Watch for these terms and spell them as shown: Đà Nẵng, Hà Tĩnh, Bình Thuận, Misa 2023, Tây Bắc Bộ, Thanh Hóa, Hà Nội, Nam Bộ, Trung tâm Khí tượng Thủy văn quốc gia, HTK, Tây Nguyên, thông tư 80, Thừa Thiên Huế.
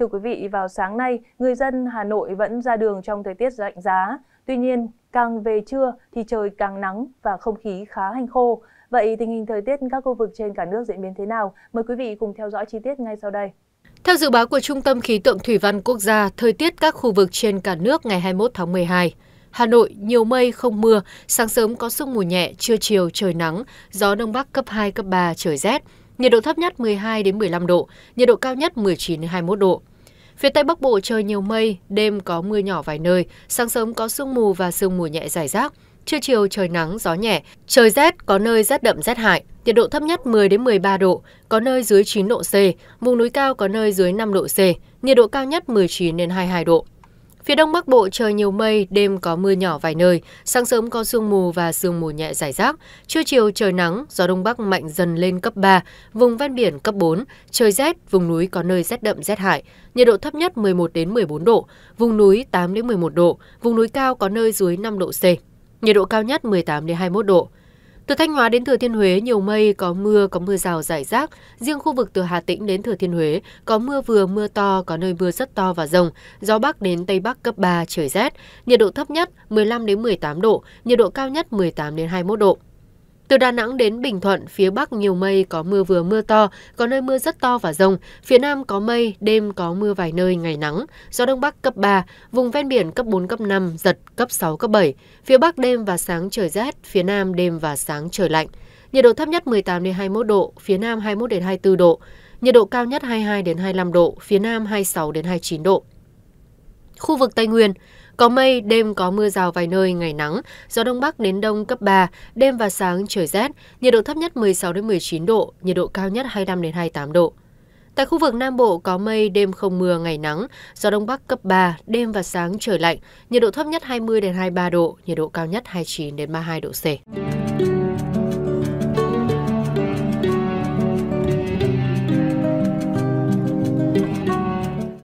Thưa quý vị, vào sáng nay, người dân Hà Nội vẫn ra đường trong thời tiết lạnh giá. Tuy nhiên, càng về trưa thì trời càng nắng và không khí khá hanh khô. Vậy tình hình thời tiết các khu vực trên cả nước diễn biến thế nào? Mời quý vị cùng theo dõi chi tiết ngay sau đây. Theo dự báo của Trung tâm Khí tượng Thủy văn Quốc gia, thời tiết các khu vực trên cả nước ngày 21 tháng 12. Hà Nội nhiều mây không mưa, sáng sớm có sương mù nhẹ, trưa chiều trời nắng, gió đông bắc cấp 2, cấp 3, trời rét. Nhiệt độ thấp nhất 12 đến 15 độ, nhiệt độ cao nhất 19 đến 21 độ. Phía Tây Bắc Bộ trời nhiều mây, đêm có mưa nhỏ vài nơi, sáng sớm có sương mù và sương mù nhẹ rải rác. Trưa chiều trời nắng, gió nhẹ, trời rét, có nơi rét đậm rét hại, nhiệt độ thấp nhất 10 đến 13 độ, có nơi dưới 9 độ C, vùng núi cao có nơi dưới 5 độ C, nhiệt độ cao nhất 19 đến 22 độ. Phía Đông Bắc Bộ trời nhiều mây, đêm có mưa nhỏ vài nơi, sáng sớm có sương mù và sương mù nhẹ rải rác, trưa chiều trời nắng, gió Đông Bắc mạnh dần lên cấp 3, vùng ven biển cấp 4, trời rét, vùng núi có nơi rét đậm rét hại, nhiệt độ thấp nhất 11 đến 14 độ, vùng núi 8 đến 11 độ, vùng núi cao có nơi dưới 5 độ C, nhiệt độ cao nhất 18 đến 21 độ. Từ Thanh Hóa đến Thừa Thiên Huế nhiều mây, có mưa rào rải rác. Riêng khu vực từ Hà Tĩnh đến Thừa Thiên Huế có mưa vừa mưa to, có nơi mưa rất to và dông. Gió Bắc đến Tây Bắc cấp 3, trời rét. Nhiệt độ thấp nhất 15 đến 18 độ, nhiệt độ cao nhất 18 đến 21 độ. Từ Đà Nẵng đến Bình Thuận, phía Bắc nhiều mây, có mưa vừa mưa to, có nơi mưa rất to và dông. Phía Nam có mây, đêm có mưa vài nơi, ngày nắng. Gió Đông Bắc cấp 3, vùng ven biển cấp 4, cấp 5, giật cấp 6, cấp 7. Phía Bắc đêm và sáng trời rét, phía Nam đêm và sáng trời lạnh. Nhiệt độ thấp nhất 18-21 độ, phía Nam 21-24 độ. Nhiệt độ cao nhất 22-25 độ, phía Nam 26-29 độ. Khu vực Tây Nguyên có mây, đêm có mưa rào vài nơi, ngày nắng, gió Đông Bắc đến Đông cấp 3, đêm và sáng trời rét, nhiệt độ thấp nhất 16 đến 19 độ, nhiệt độ cao nhất 25 đến 28 độ. Tại khu vực Nam Bộ có mây, đêm không mưa, ngày nắng, gió Đông Bắc cấp 3, đêm và sáng trời lạnh, nhiệt độ thấp nhất 20 đến 23 độ, nhiệt độ cao nhất 29 đến 32 độ C.